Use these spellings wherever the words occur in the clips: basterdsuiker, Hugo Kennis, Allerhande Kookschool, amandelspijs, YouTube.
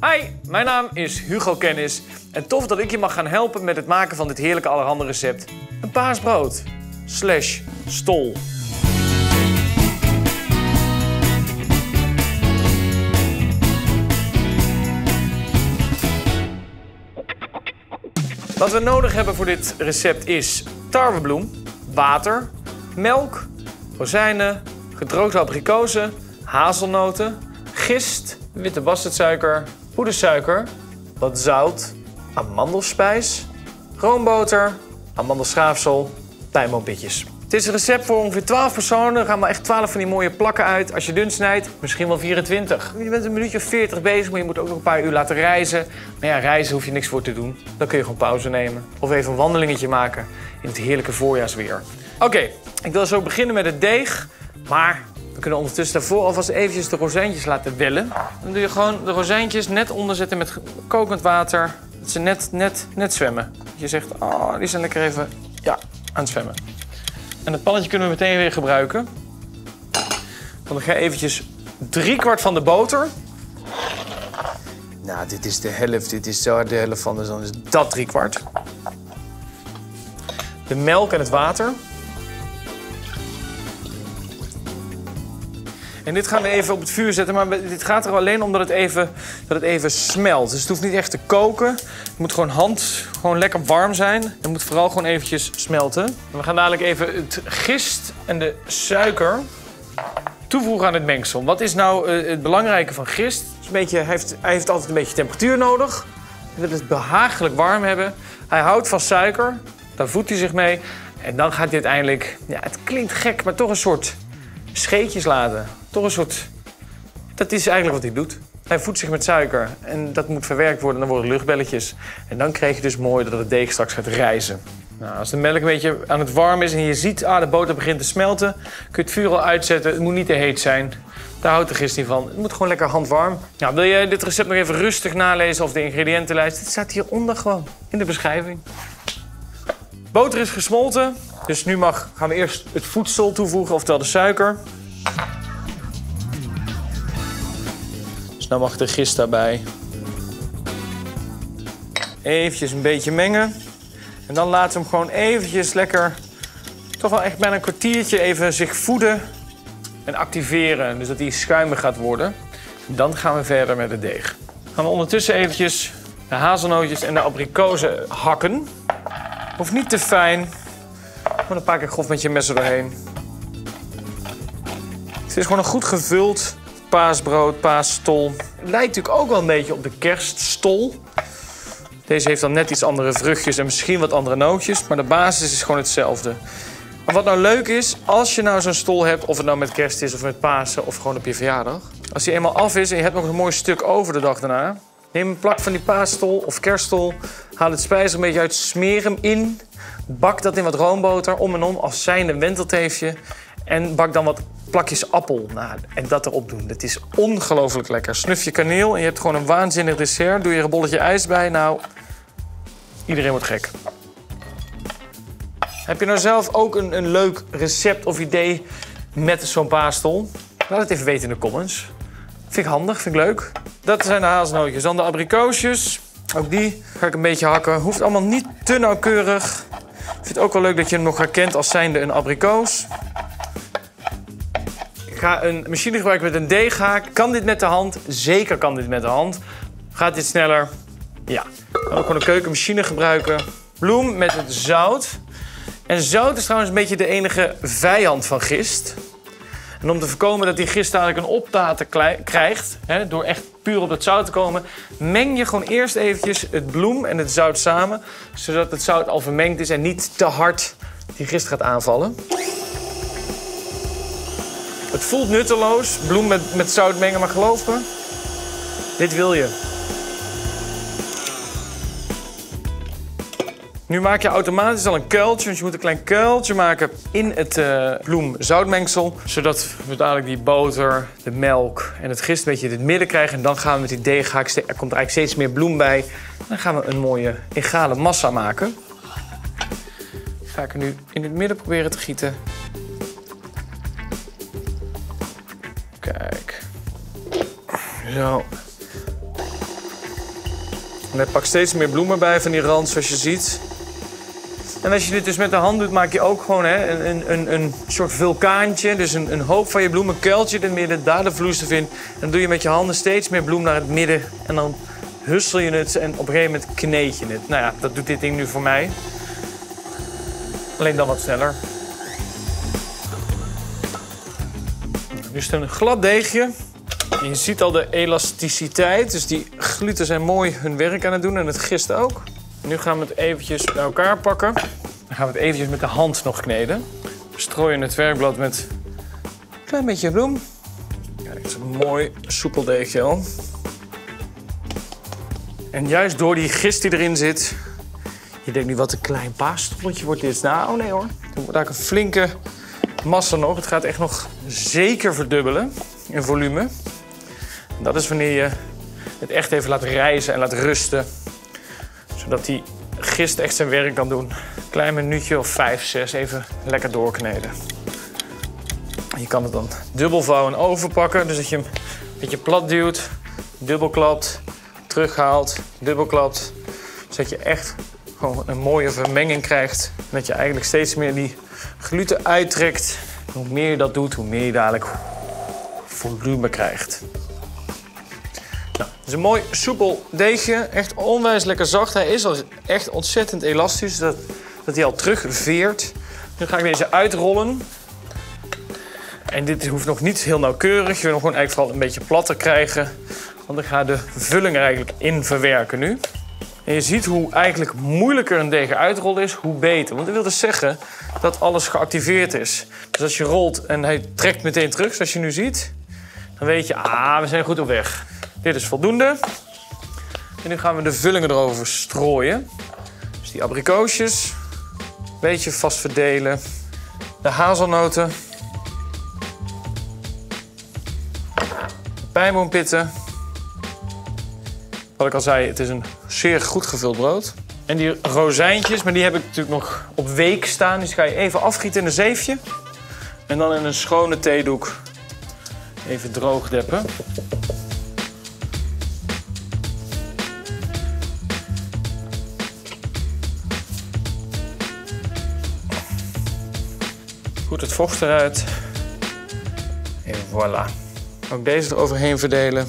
Hi, mijn naam is Hugo Kennis en tof dat ik je mag gaan helpen met het maken van dit heerlijke allerhande recept. Een paasbrood slash stol. Wat we nodig hebben voor dit recept is tarwebloem, water, melk, rozijnen, gedroogde abrikozen, hazelnoten, gist, witte basterdsuiker, poedersuiker, wat zout, amandelspijs, roomboter, amandelschaafsel, pijnboompitjes. Het is een recept voor ongeveer 12 personen. Er gaan maar echt 12 van die mooie plakken uit. Als je dun snijdt, misschien wel 24. Je bent een minuutje of 40 bezig, maar je moet ook nog een paar uur laten reizen. Maar ja, reizen hoef je niks voor te doen. Dan kun je gewoon pauze nemen. Of even een wandelingetje maken in het heerlijke voorjaarsweer. Oké, ik wil zo beginnen met het deeg, maar we kunnen ondertussen daarvoor alvast eventjes de rozijntjes laten wellen. Dan doe je gewoon de rozijntjes net onderzetten met kokend water. Dat ze net zwemmen. Je zegt, oh, die zijn lekker even aan het zwemmen. En dat pannetje kunnen we meteen weer gebruiken. Dan ga je eventjes 3/4 van de boter. Nou, dit is de helft. Dit is zo de helft van, dus dan is dat 3/4. De melk en het water. En dit gaan we even op het vuur zetten, maar dit gaat er alleen om dat het even smelt. Dus het hoeft niet echt te koken. Het moet gewoon lekker warm zijn. Het moet vooral gewoon eventjes smelten. En we gaan dadelijk even het gist en de suiker toevoegen aan het mengsel. Wat is nou het belangrijke van gist? Hij heeft altijd een beetje temperatuur nodig. Hij wil het behagelijk warm hebben. Hij houdt van suiker, daar voedt hij zich mee. En dan gaat hij uiteindelijk, ja, het klinkt gek, maar toch een soort scheetjes laten. Toch een soort... Dat is eigenlijk wat hij doet. Hij voedt zich met suiker en dat moet verwerkt worden. Dan worden luchtbelletjes. En dan krijg je dus mooi dat het deeg straks gaat rijzen. Nou, als de melk een beetje aan het warm is en je ziet, de boter begint te smelten, kun je het vuur al uitzetten. Het moet niet te heet zijn. Daar houdt de gist niet van. Het moet gewoon lekker handwarm. Nou, wil je dit recept nog even rustig nalezen of de ingrediëntenlijst? Dit staat hieronder gewoon in de beschrijving. Boter is gesmolten, dus nu gaan we eerst het voedsel toevoegen, oftewel de suiker. Dus nu mag de gist daarbij. Eventjes een beetje mengen. En dan laten we hem gewoon eventjes lekker, toch wel echt bijna een kwartiertje, even zich voeden en activeren. Dus dat hij schuimig gaat worden. Dan gaan we verder met het deeg. Gaan we ondertussen eventjes de hazelnootjes en de abrikozen hakken. Hoeft niet te fijn, maar een paar keer grof met je mes er doorheen. Het is gewoon een goed gevuld paasbrood, paasstol. Het lijkt natuurlijk ook wel een beetje op de kerststol. Deze heeft dan net iets andere vruchtjes en misschien wat andere nootjes, maar de basis is gewoon hetzelfde. Maar wat nou leuk is, als je nou zo'n stol hebt, of het nou met kerst is of met Pasen of gewoon op je verjaardag. Als die eenmaal af is en je hebt nog een mooi stuk over de dag daarna, neem een plak van die paasstol of kerststol, haal het spijs er een beetje uit, smeer hem in, bak dat in wat roomboter, om en om, als zijnde een wentelteefje. En bak dan wat plakjes appel na en dat erop doen. Dat is ongelooflijk lekker. Snuf je kaneel en je hebt gewoon een waanzinnig dessert. Doe je er een bolletje ijs bij, nou, iedereen wordt gek. Heb je nou zelf ook een leuk recept of idee met zo'n paasstol? Laat het even weten in de comments. Vind ik handig, vind ik leuk. Dat zijn de hazelnootjes. Dan de abrikoosjes. Ook die ga ik een beetje hakken. Hoeft allemaal niet te nauwkeurig. Ik vind het ook wel leuk dat je hem nog herkent als zijnde een abrikoos. Ik ga een machine gebruiken met een deeghaak. Kan dit met de hand? Zeker kan dit met de hand. Gaat dit sneller? Ja. Dan kan ook gewoon een keukenmachine gebruiken. Bloem met het zout. En zout is trouwens een beetje de enige vijand van gist. En om te voorkomen dat die gist dadelijk een optaten krijgt, hè, door echt puur op dat zout te komen, meng je gewoon eerst eventjes het bloem en het zout samen, zodat het zout al vermengd is en niet te hard die gist gaat aanvallen. Het voelt nutteloos, bloem met zout mengen, maar geloof me, dit wil je. Nu maak je automatisch al een kuiltje, want je moet een klein kuiltje maken in het bloem-zoutmengsel. Zodat we dadelijk die boter, de melk en het gist een beetje in het midden krijgen. En dan gaan we met die deeghaak, er komt eigenlijk steeds meer bloem bij. Dan gaan we een mooie egale massa maken. Ga ik er nu in het midden proberen te gieten. Kijk. Zo. En er pakt steeds meer bloemen bij van die rand, zoals je ziet. En als je dit dus met de hand doet, maak je ook gewoon een soort vulkaantje. Dus een hoop van je bloemen, kuiltje in het midden, daar de vloeistof in. En dan doe je met je handen steeds meer bloem naar het midden. En dan hussel je het en op een gegeven moment kneed je het. Nou ja, dat doet dit ding nu voor mij. Alleen dan wat sneller. Nu is het een glad deegje. Je ziet al de elasticiteit, dus die gluten zijn mooi hun werk aan het doen en het gist ook. Nu gaan we het eventjes bij elkaar pakken. Dan gaan we het eventjes met de hand nog kneden. We strooien het werkblad met een klein beetje bloem. Kijk, het is een mooi soepel deegje al. En juist door die gist die erin zit, je denkt nu wat een klein paasstoffeltje wordt dit. Nou, oh nee hoor, het wordt eigenlijk een flinke massa nog. Het gaat echt nog zeker verdubbelen in volume. En dat is wanneer je het echt even laat rijzen en laat rusten. Zodat die gist echt zijn werk kan doen. Een klein minuutje of 5, 6 even lekker doorkneden. Je kan het dan dubbelvouwen en overpakken. Dus dat je hem een beetje plat duwt, dubbelklapt, terughaalt, dubbelklapt. Zodat je echt gewoon een mooie vermenging krijgt. En dat je eigenlijk steeds meer die gluten uittrekt. Hoe meer je dat doet, hoe meer je dadelijk volume krijgt. Nou, het is een mooi soepel deegje, echt onwijs lekker zacht. Hij is al echt ontzettend elastisch, dat hij al terugveert. Nu ga ik deze uitrollen. En dit hoeft nog niet heel nauwkeurig. Je wil hem gewoon eigenlijk vooral een beetje platter krijgen. Want ik ga de vulling er eigenlijk in verwerken nu. En je ziet hoe eigenlijk moeilijker een deeg uitrollen is, hoe beter. Want dat wil dus zeggen dat alles geactiveerd is. Dus als je rolt en hij trekt meteen terug, zoals je nu ziet, dan weet je, ah, we zijn goed op weg. Dit is voldoende. En nu gaan we de vullingen erover strooien. Dus die abrikoosjes, een beetje vast verdelen. De hazelnoten. De pijnboompitten. Wat ik al zei, het is een zeer goed gevuld brood. En die rozijntjes, maar die heb ik natuurlijk nog op week staan. Dus die ga je even afgieten in een zeefje. En dan in een schone theedoek even droog deppen. Goed het vocht eruit. En voilà. Ook deze eroverheen verdelen.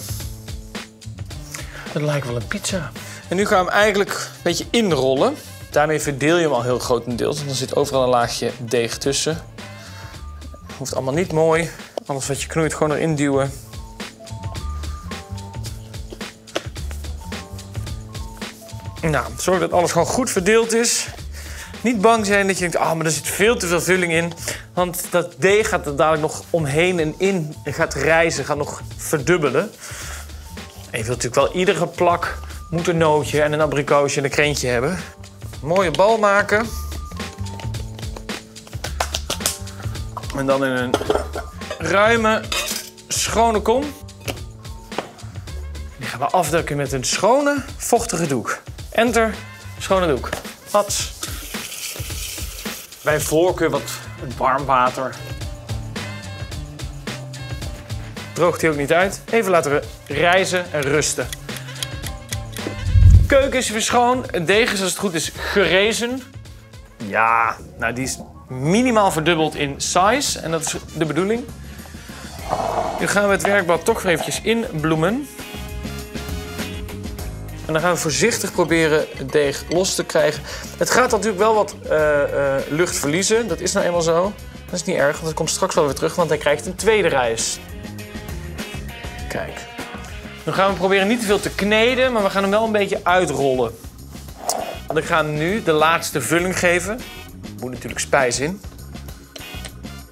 Het lijkt wel een pizza. En nu gaan we hem eigenlijk een beetje inrollen. Daarmee verdeel je hem al heel grotendeels. Want er zit overal een laagje deeg tussen. Hoeft allemaal niet mooi. Alles wat je knoeit, gewoon erin duwen. Nou, zorg dat alles gewoon goed verdeeld is. Niet bang zijn dat je denkt, ah, maar er zit veel te veel vulling in. Want dat deeg gaat er dadelijk nog omheen en in. En gaat rijzen, gaat nog verdubbelen. En je wilt natuurlijk wel iedere plak moet een nootje en een abrikoosje en een krentje hebben. Een mooie bal maken. En dan in een ruime, schone kom. Die gaan we afdekken met een schone, vochtige doek. Enter, schone doek. Hats. Bij voorkeur wat warm water. Droogt hij ook niet uit. Even laten rijzen en rusten. De keuken is weer schoon. Het deeg is, als het goed is, gerezen. Ja, nou die is minimaal verdubbeld in size. En dat is de bedoeling. Nu gaan we het werkblad toch weer eventjes inbloemen. En dan gaan we voorzichtig proberen het deeg los te krijgen. Het gaat natuurlijk wel wat lucht verliezen. Dat is nou eenmaal zo. Dat is niet erg, want het komt straks wel weer terug. Want hij krijgt een tweede reis. Kijk. Dan gaan we proberen niet te veel te kneden, maar we gaan hem wel een beetje uitrollen. Want ik ga hem nu de laatste vulling geven. Er moet natuurlijk spijs in.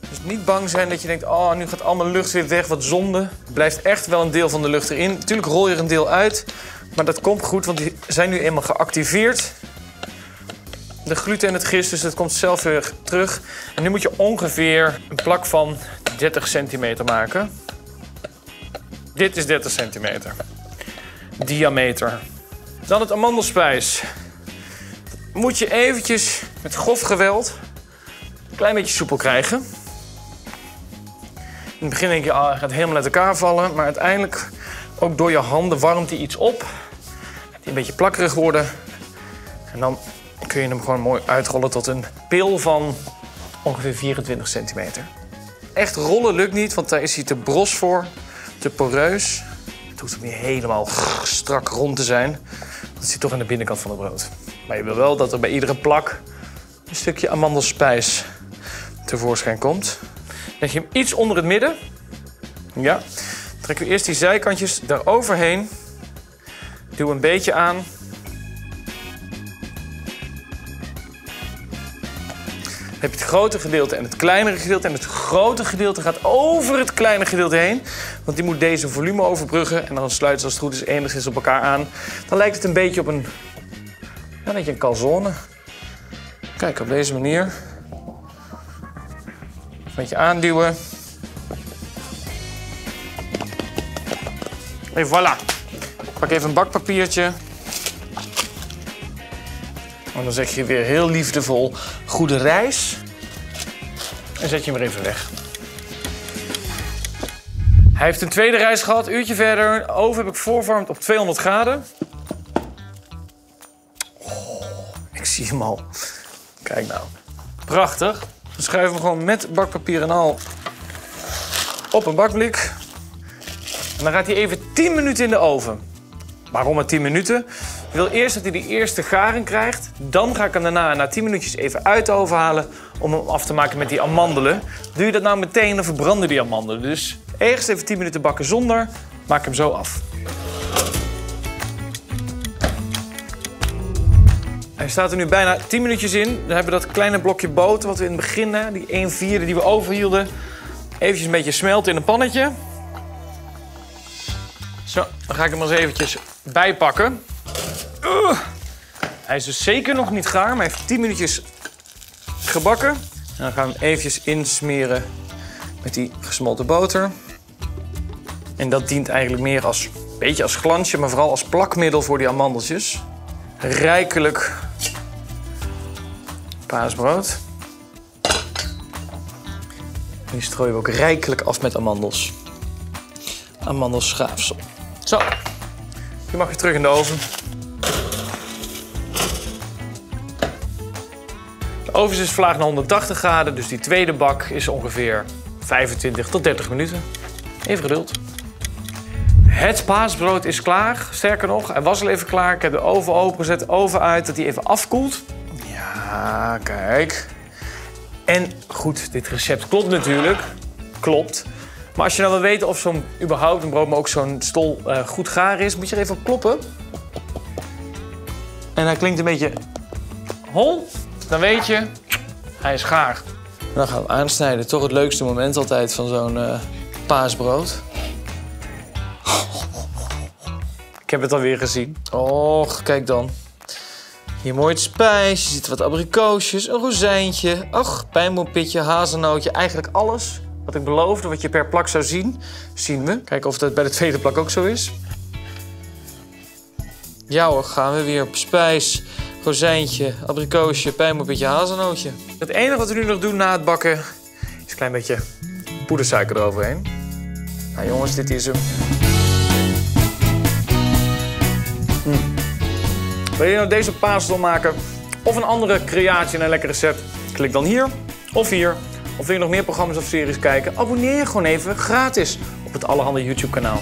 Dus niet bang zijn dat je denkt, oh, nu gaat allemaal lucht weer weg, wat zonde. Er blijft echt wel een deel van de lucht erin. Natuurlijk rol je er een deel uit, maar dat komt goed, want die zijn nu eenmaal geactiveerd. De gluten en het gist, dus dat komt zelf weer terug. En nu moet je ongeveer een plak van 30 centimeter maken. Dit is 30 centimeter diameter. Dan het amandelspijs. Moet je eventjes met grof geweld een klein beetje soepel krijgen. In het begin denk je, ah, hij gaat helemaal uit elkaar vallen. Maar uiteindelijk, ook door je handen, warmt hij iets op. die een beetje plakkerig worden. En dan kun je hem gewoon mooi uitrollen tot een pil van ongeveer 24 centimeter. Echt rollen lukt niet, want daar is hij te bros voor, te poreus. Het hoeft ook niet helemaal strak rond te zijn. Dat zit toch aan de binnenkant van het brood. Maar je wil wel dat er bij iedere plak een stukje amandelspijs tevoorschijn komt. Leg je hem iets onder het midden. Ja. Trek u eerst die zijkantjes daaroverheen. Duw een beetje aan. Dan heb je het grote gedeelte en het kleinere gedeelte. En het grote gedeelte gaat over het kleine gedeelte heen. Want die moet deze volume overbruggen. En dan sluiten ze als het goed is enigszins op elkaar aan. Dan lijkt het een beetje op een calzone. Kijk, op deze manier. Een beetje aanduwen. En voilà. Ik pak even een bakpapiertje. En dan zeg je weer heel liefdevol goede reis. En zet je hem weer even weg. Hij heeft een tweede reis gehad, een uurtje verder. De oven heb ik voorverwarmd op 200 graden. Oh, ik zie hem al. Kijk nou. Prachtig. Dan schuiven we hem gewoon met bakpapier en al op een bakblik. En dan gaat hij even 10 minuten in de oven. Waarom maar 10 minuten? Ik wil eerst dat hij die eerste garing krijgt. Dan ga ik hem daarna na 10 minuutjes even uit de oven halen om hem af te maken met die amandelen. Doe je dat nou meteen, dan verbranden die amandelen. Dus eerst even 10 minuten bakken zonder. Maak hem zo af. Hij staat er nu bijna 10 minuutjes in. Dan hebben we dat kleine blokje boter wat we in het begin, die 1/4 die we overhielden, eventjes een beetje smelten in een pannetje. Zo, dan ga ik hem eens eventjes bijpakken. Hij is dus zeker nog niet gaar, maar hij heeft 10 minuutjes gebakken. En dan gaan we hem eventjes insmeren met die gesmolten boter. En dat dient eigenlijk meer als een beetje als glansje, maar vooral als plakmiddel voor die amandeltjes. Rijkelijk paasbrood. Nu strooien we ook rijkelijk af met amandels. Amandelschaafsel. Zo, die mag je terug in de oven. De oven is verlaagd naar 180 graden, dus die tweede bak is ongeveer 25 tot 30 minuten. Even geduld. Het paasbrood is klaar. Sterker nog, hij was al even klaar. Ik heb de oven opengezet, oven uit, dat hij even afkoelt. Ja, kijk. En goed, dit recept klopt natuurlijk. Klopt. Maar als je nou wil weten of zo'n überhaupt een brood, maar ook zo'n stol goed gaar is, moet je er even op kloppen. En hij klinkt een beetje hol. Dan weet je, hij is gaar. En dan gaan we aansnijden. Toch het leukste moment altijd van zo'n paasbrood. Ik heb het alweer gezien. Och, kijk dan. Hier mooi het spijs, er zitten wat abrikoosjes, een rozijntje. Ach, pijnboompitje, hazelnootje, eigenlijk alles. Wat ik beloofde, wat je per plak zou zien, zien we. Kijken of dat bij de tweede plak ook zo is. Ja hoor, gaan we weer op spijs, rozijntje, abrikoosje, pijnboompitje, hazelnootje. Het enige wat we nu nog doen na het bakken is een klein beetje poedersuiker eroverheen. Nou jongens, dit is hem. Wil je nou deze paasdol maken of een andere creatie en een lekker recept? Klik dan hier of hier. Of wil je nog meer programma's of series kijken? Abonneer je gewoon even gratis op het Allerhande YouTube kanaal.